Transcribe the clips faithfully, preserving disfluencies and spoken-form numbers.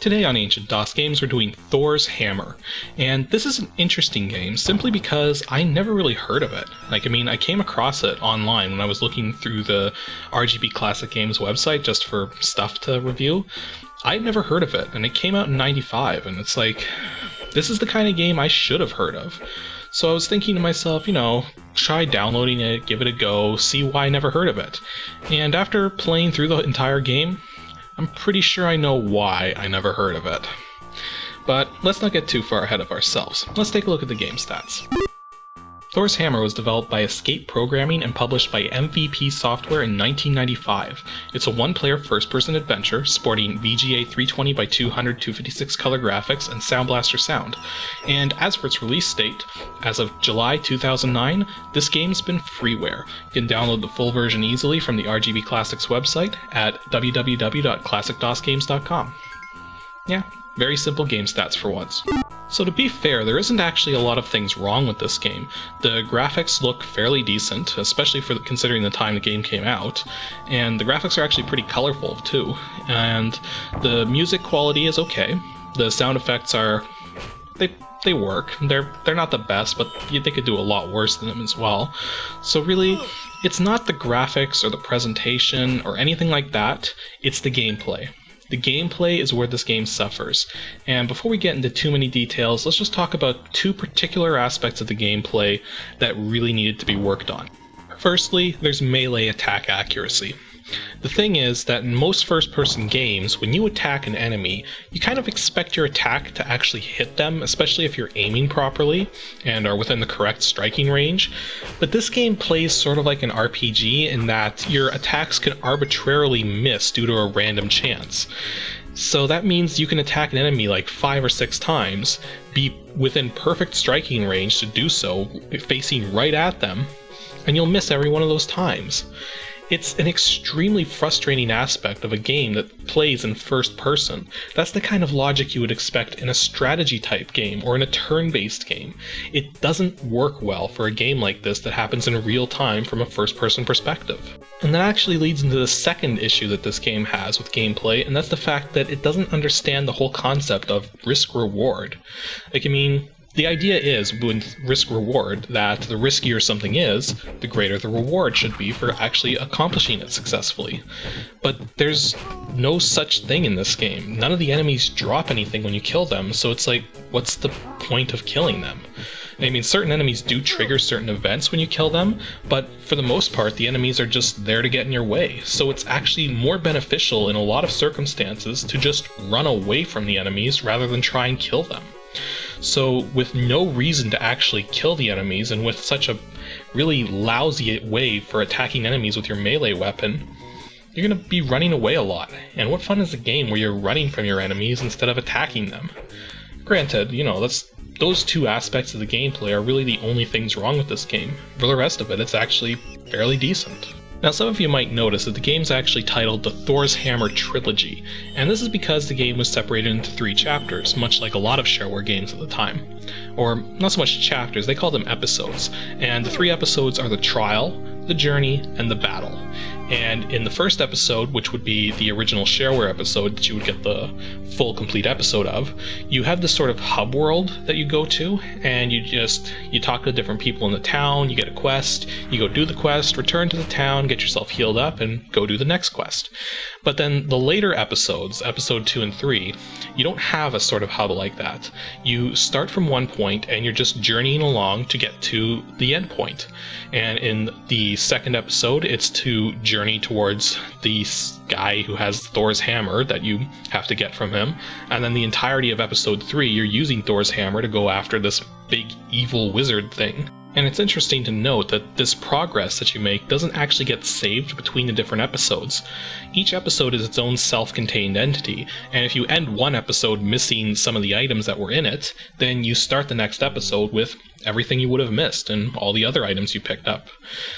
Today on Ancient DOS Games, we're doing Thor's Hammer, and this is an interesting game simply because I never really heard of it. Like, I mean, I came across it online when I was looking through the R G B Classic Games website just for stuff to review. I'd never heard of it, and it came out in ninety-five, and it's like, this is the kind of game I should have heard of. So I was thinking to myself, you know, try downloading it, give it a go, see why I never heard of it. And after playing through the entire game, I'm pretty sure I know why I never heard of it. But let's not get too far ahead of ourselves. Let's take a look at the game stats. Thor's Hammer was developed by Escape Programming and published by M V P Software in nineteen ninety-five. It's a one-player first-person adventure sporting V G A three twenty by two hundred two fifty-six color graphics and Sound Blaster sound. And as for its release date, as of July two thousand nine, this game's been freeware. You can download the full version easily from the R G B Classics website at w w w dot classic dos games dot com. Yeah, very simple game stats for once. So to be fair, there isn't actually a lot of things wrong with this game. The graphics look fairly decent, especially for the, considering the time the game came out, and the graphics are actually pretty colorful too, and the music quality is okay. The sound effects are... they they work. They're, they're not the best, but they could do a lot worse than them as well. So really, it's not the graphics or the presentation or anything like that, it's the gameplay. The gameplay is where this game suffers, and before we get into too many details, let's just talk about two particular aspects of the gameplay that really needed to be worked on. Firstly, there's melee attack accuracy. The thing is that in most first-person games, when you attack an enemy, you kind of expect your attack to actually hit them, especially if you're aiming properly and are within the correct striking range. But this game plays sort of like an R P G in that your attacks can arbitrarily miss due to a random chance. So that means you can attack an enemy like five or six times, be within perfect striking range to do so, facing right at them, and you'll miss every one of those times. It's an extremely frustrating aspect of a game that plays in first person. That's the kind of logic you would expect in a strategy-type game or in a turn-based game. It doesn't work well for a game like this that happens in real time from a first-person perspective. And that actually leads into the second issue that this game has with gameplay, and that's the fact that it doesn't understand the whole concept of risk-reward. Like, I mean, the idea is, with risk-reward, that the riskier something is, the greater the reward should be for actually accomplishing it successfully. But there's no such thing in this game. None of the enemies drop anything when you kill them, so it's like, what's the point of killing them? I mean, certain enemies do trigger certain events when you kill them, but for the most part, the enemies are just there to get in your way. So it's actually more beneficial in a lot of circumstances to just run away from the enemies rather than try and kill them. So with no reason to actually kill the enemies, and with such a really lousy way for attacking enemies with your melee weapon, you're going to be running away a lot. And what fun is a game where you're running from your enemies instead of attacking them? Granted, you know, that's, those two aspects of the gameplay are really the only things wrong with this game. For the rest of it, it's actually fairly decent. Now some of you might notice that the game's actually titled the Thor's Hammer Trilogy, and this is because the game was separated into three chapters, much like a lot of shareware games at the time. Or, not so much chapters, they call them episodes, and the three episodes are the trial, the journey, and the battle. And in the first episode, which would be the original shareware episode that you would get the full complete episode of, you have this sort of hub world that you go to, and you just you talk to different people in the town, you get a quest, you go do the quest, return to the town, get yourself healed up, and go do the next quest. But then the later episodes, episode two and three, you don't have a sort of hub like that. You start from one point and you're just journeying along to get to the end point. And in the second episode, it's to journey journey towards the guy who has Thor's hammer that you have to get from him, and then the entirety of episode three you're using Thor's hammer to go after this big evil wizard thing. And it's interesting to note that this progress that you make doesn't actually get saved between the different episodes. Each episode is its own self-contained entity, and if you end one episode missing some of the items that were in it, then you start the next episode with everything you would have missed and all the other items you picked up.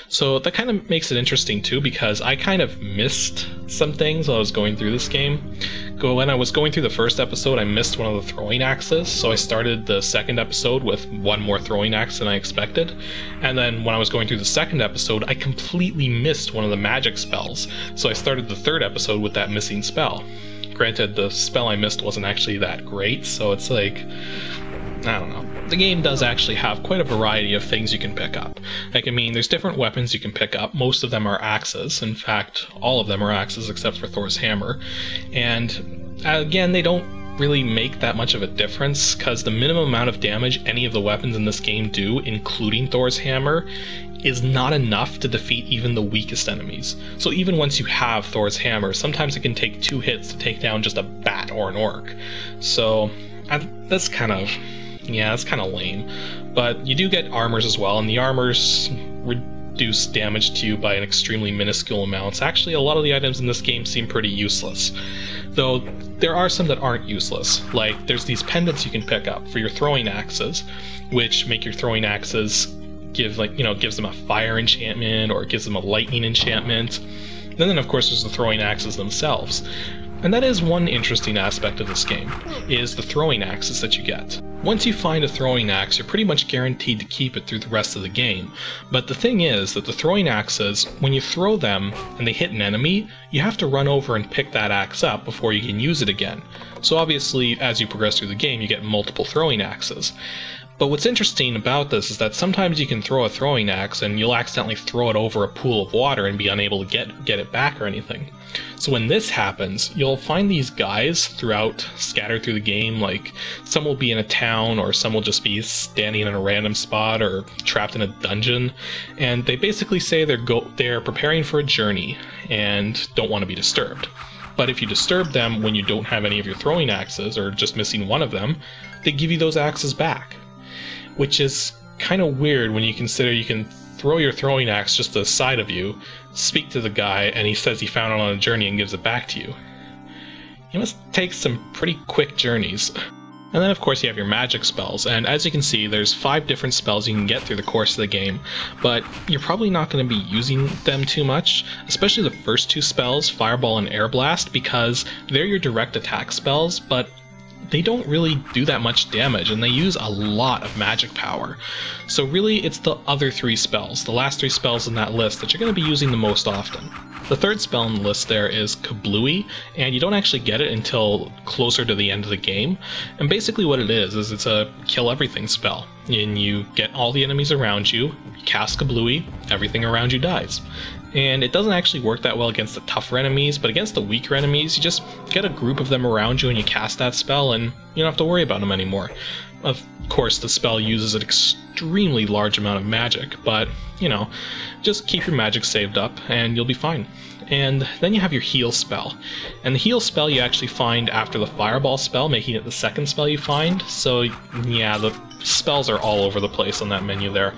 So that kind of makes it interesting too, because I kind of missed some things while I was going through this game. When I was going through the first episode, I missed one of the throwing axes, so I started the second episode with one more throwing axe than I expected. And then when I was going through the second episode, I completely missed one of the magic spells, so I started the third episode with that missing spell. Granted, the spell I missed wasn't actually that great, so it's like, I don't know. The game does actually have quite a variety of things you can pick up. Like, I mean, there's different weapons you can pick up. Most of them are axes. In fact, all of them are axes except for Thor's hammer. And again, they don't really make that much of a difference, because the minimum amount of damage any of the weapons in this game do, including Thor's hammer, is not enough to defeat even the weakest enemies. So even once you have Thor's hammer, sometimes it can take two hits to take down just a bat or an orc. So I, that's kind of... yeah, that's kind of lame. But you do get armors as well, and the armors reduce damage to you by an extremely minuscule amount. Actually, a lot of the items in this game seem pretty useless, though there are some that aren't useless. Like, there's these pendants you can pick up for your throwing axes, which make your throwing axes give, like, you know, gives them a fire enchantment or gives them a lightning enchantment. And then, of course, there's the throwing axes themselves. And that is one interesting aspect of this game, is the throwing axes that you get. Once you find a throwing axe, you're pretty much guaranteed to keep it through the rest of the game. But the thing is that the throwing axes, when you throw them and they hit an enemy, you have to run over and pick that axe up before you can use it again. So obviously, as you progress through the game, you get multiple throwing axes. But what's interesting about this is that sometimes you can throw a throwing axe and you'll accidentally throw it over a pool of water and be unable to get, get it back or anything. So when this happens, you'll find these guys throughout, scattered through the game. Like, some will be in a town, or some will just be standing in a random spot or trapped in a dungeon. And they basically say they're, go they're preparing for a journey and don't want to be disturbed. But if you disturb them when you don't have any of your throwing axes or just missing one of them, they give you those axes back. Which is kind of weird when you consider you can throw your throwing axe just to the side of you, speak to the guy, and he says he found it on a journey and gives it back to you. You must take some pretty quick journeys. And then, of course, you have your magic spells, and as you can see, there's five different spells you can get through the course of the game, but you're probably not going to be using them too much, especially the first two spells, Fireball and Air Blast, because they're your direct attack spells, but they don't really do that much damage, and they use a lot of magic power. So really, it's the other three spells, the last three spells in that list, that you're going to be using the most often. The third spell in the list there is Kablooey, and you don't actually get it until closer to the end of the game. And basically what it is, is it's a kill everything spell. And you get all the enemies around you, you cast Kablooey, everything around you dies. And it doesn't actually work that well against the tougher enemies, but against the weaker enemies, you just get a group of them around you and you cast that spell and you don't have to worry about them anymore. Of course, the spell uses an extremely large amount of magic, but, you know, just keep your magic saved up and you'll be fine. And then you have your heal spell. And the heal spell you actually find after the fireball spell, making it the second spell you find. So, yeah, the spells are all over the place on that menu there.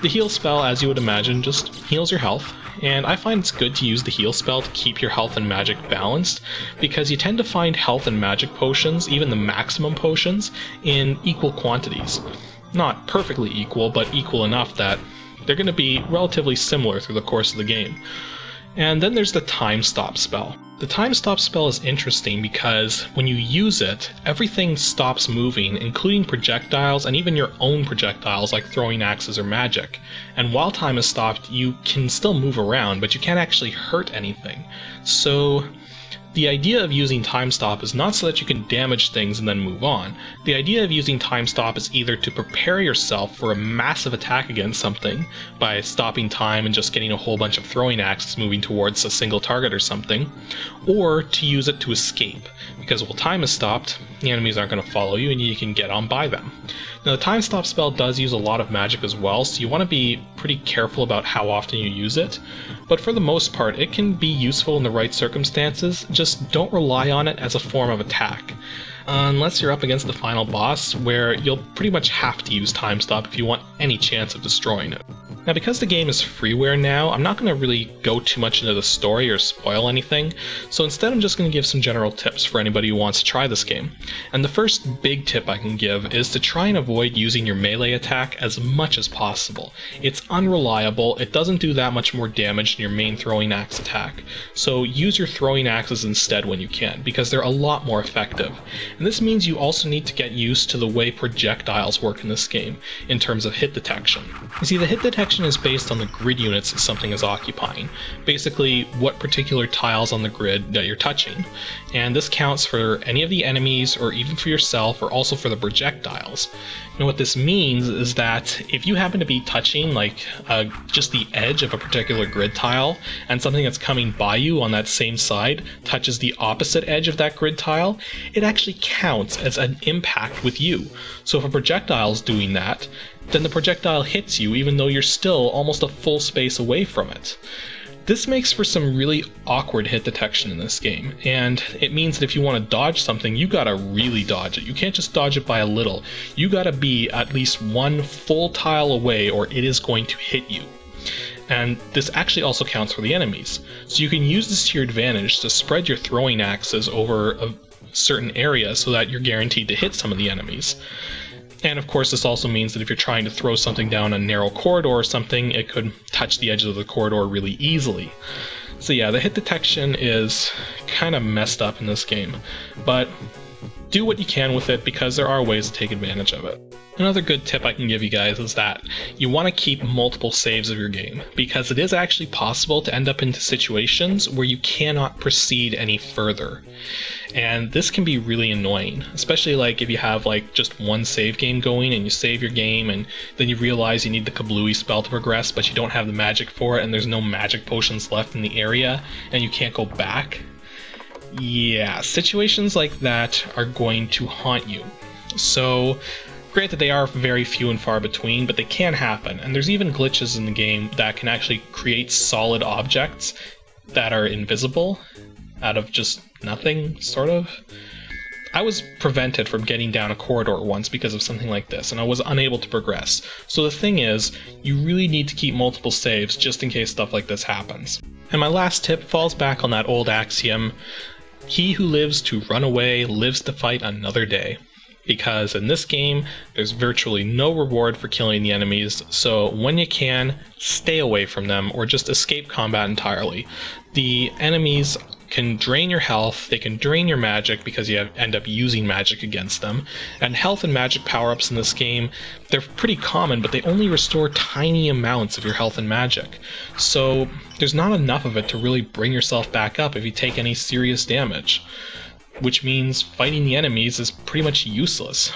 The heal spell, as you would imagine, just heals your health, and I find it's good to use the heal spell to keep your health and magic balanced, because you tend to find health and magic potions, even the maximum potions, in equal quantities. Not perfectly equal, but equal enough that they're going to be relatively similar through the course of the game. And then there's the time stop spell. The time stop spell is interesting because when you use it, everything stops moving, including projectiles and even your own projectiles like throwing axes or magic. And while time is stopped, you can still move around, but you can't actually hurt anything. So the idea of using time stop is not so that you can damage things and then move on. The idea of using time stop is either to prepare yourself for a massive attack against something by stopping time and just getting a whole bunch of throwing axes moving towards a single target or something, or to use it to escape, because while time is stopped, the enemies aren't going to follow you and you can get on by them. Now the time stop spell does use a lot of magic as well, so you want to be pretty careful about how often you use it, but for the most part it can be useful in the right circumstances. Just Just don't rely on it as a form of attack, unless you're up against the final boss, where you'll pretty much have to use time stop if you want any chance of destroying it. Now, because the game is freeware now, I'm not going to really go too much into the story or spoil anything, so instead I'm just going to give some general tips for anybody who wants to try this game. And the first big tip I can give is to try and avoid using your melee attack as much as possible. It's unreliable, it doesn't do that much more damage than your main throwing axe attack, so use your throwing axes instead when you can, because they're a lot more effective. And this means you also need to get used to the way projectiles work in this game, in terms of hit detection. You see, the hit detection is based on the grid units that something is occupying, basically what particular tiles on the grid that you're touching, and this counts for any of the enemies or even for yourself, or also for the projectiles. And what this means is that if you happen to be touching like uh, just the edge of a particular grid tile, and something that's coming by you on that same side touches the opposite edge of that grid tile, it actually counts as an impact with you. So if a projectile is doing that, then the projectile hits you even though you're still almost a full space away from it. This makes for some really awkward hit detection in this game, and it means that if you want to dodge something, you gotta really dodge it. You can't just dodge it by a little. You gotta be at least one full tile away or it is going to hit you. And this actually also counts for the enemies. So you can use this to your advantage to spread your throwing axes over a certain area so that you're guaranteed to hit some of the enemies. And of course, this also means that if you're trying to throw something down a narrow corridor or something, it could touch the edges of the corridor really easily. So yeah, the hit detection is kind of messed up in this game, but do what you can with it because there are ways to take advantage of it. Another good tip I can give you guys is that you want to keep multiple saves of your game, because it is actually possible to end up into situations where you cannot proceed any further. And this can be really annoying, especially like if you have like just one save game going and you save your game and then you realize you need the Kablooey spell to progress, but you don't have the magic for it and there's no magic potions left in the area and you can't go back. Yeah, situations like that are going to haunt you. So granted, they are very few and far between, but they can happen, and there's even glitches in the game that can actually create solid objects that are invisible out of just nothing, sort of. I was prevented from getting down a corridor once because of something like this, and I was unable to progress. So the thing is, you really need to keep multiple saves just in case stuff like this happens. And my last tip falls back on that old axiom, he who lives to run away lives to fight another day. Because in this game, there's virtually no reward for killing the enemies, so when you can, stay away from them or just escape combat entirely. The enemies can drain your health, they can drain your magic because you end up using magic against them, and health and magic power-ups in this game, they're pretty common, but they only restore tiny amounts of your health and magic. So there's not enough of it to really bring yourself back up if you take any serious damage, which means fighting the enemies is pretty much useless.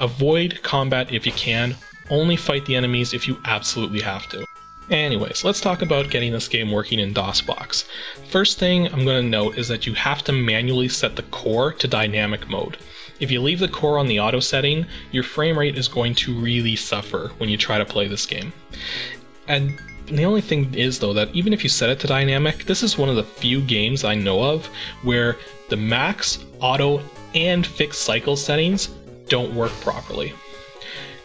Avoid combat if you can, only fight the enemies if you absolutely have to. Anyways, let's talk about getting this game working in DOSBox. First thing I'm going to note is that you have to manually set the core to dynamic mode. If you leave the core on the auto setting, your frame rate is going to really suffer when you try to play this game. And the only thing is though that even if you set it to dynamic, this is one of the few games I know of where the max, auto, and fixed cycle settings don't work properly.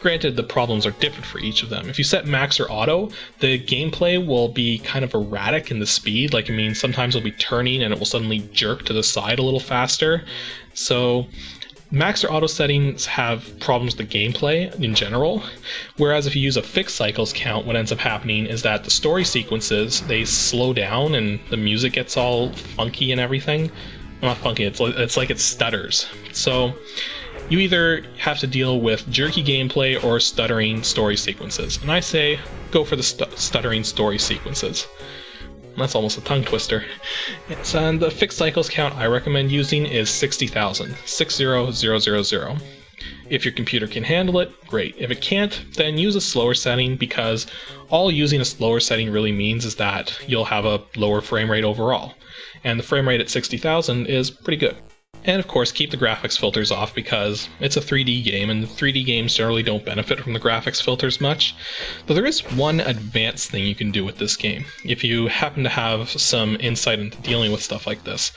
Granted, the problems are different for each of them. If you set max or auto, the gameplay will be kind of erratic in the speed. Like, I mean, sometimes it'll be turning and it will suddenly jerk to the side a little faster. So Max or auto settings have problems with the gameplay in general, whereas if you use a fixed cycles count, what ends up happening is that the story sequences, they slow down and the music gets all funky and everything. Well, not funky, it's like, it's like it stutters. So you either have to deal with jerky gameplay or stuttering story sequences, and I say go for the st stuttering story sequences. That's almost a tongue twister. It's, and the fixed cycles count I recommend using is sixty thousand. sixty thousand. If your computer can handle it, great. If it can't, then use a slower setting, because all using a slower setting really means is that you'll have a lower frame rate overall. And the frame rate at sixty thousand is pretty good. And of course, keep the graphics filters off, because it's a three D game and three D games generally don't benefit from the graphics filters much. Though there is one advanced thing you can do with this game, if you happen to have some insight into dealing with stuff like this.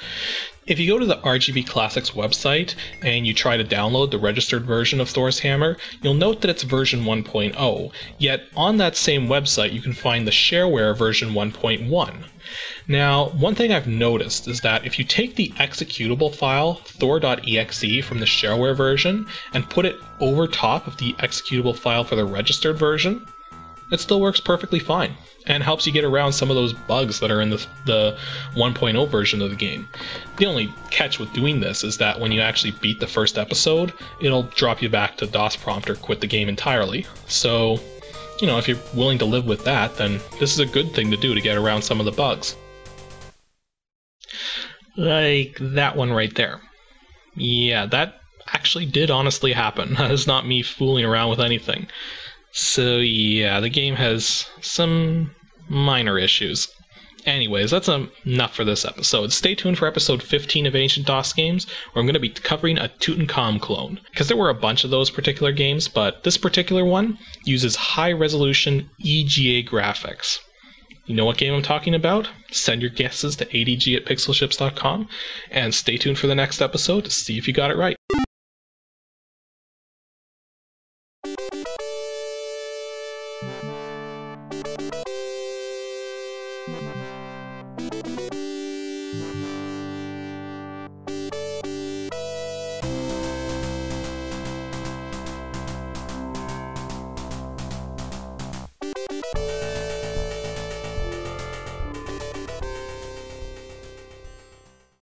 If you go to the R G B Classics website and you try to download the registered version of Thor's Hammer, you'll note that it's version one point oh, yet on that same website you can find the shareware version one point one. Now, one thing I've noticed is that if you take the executable file Thor.exe from the shareware version and put it over top of the executable file for the registered version, it still works perfectly fine, and helps you get around some of those bugs that are in the, the one point oh version of the game. The only catch with doing this is that when you actually beat the first episode, it'll drop you back to DOS prompt or quit the game entirely. So, you know, if you're willing to live with that, then this is a good thing to do to get around some of the bugs. Like that one right there. Yeah, that actually did honestly happen. That is not me fooling around with anything. So yeah, the game has some minor issues. Anyways, that's enough for this episode. Stay tuned for episode fifteen of Ancient DOS Games, where I'm going to be covering a Tutankham clone. Because there were a bunch of those particular games, but this particular one uses high-resolution E G A graphics. You know what game I'm talking about? Send your guesses to A D G at pixelships dot com, and stay tuned for the next episode to see if you got it right.